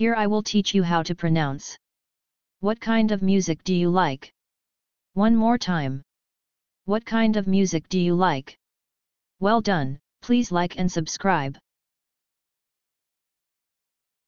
Here I will teach you how to pronounce. What kind of music do you like? One more time. What kind of music do you like? Well done, please like and subscribe.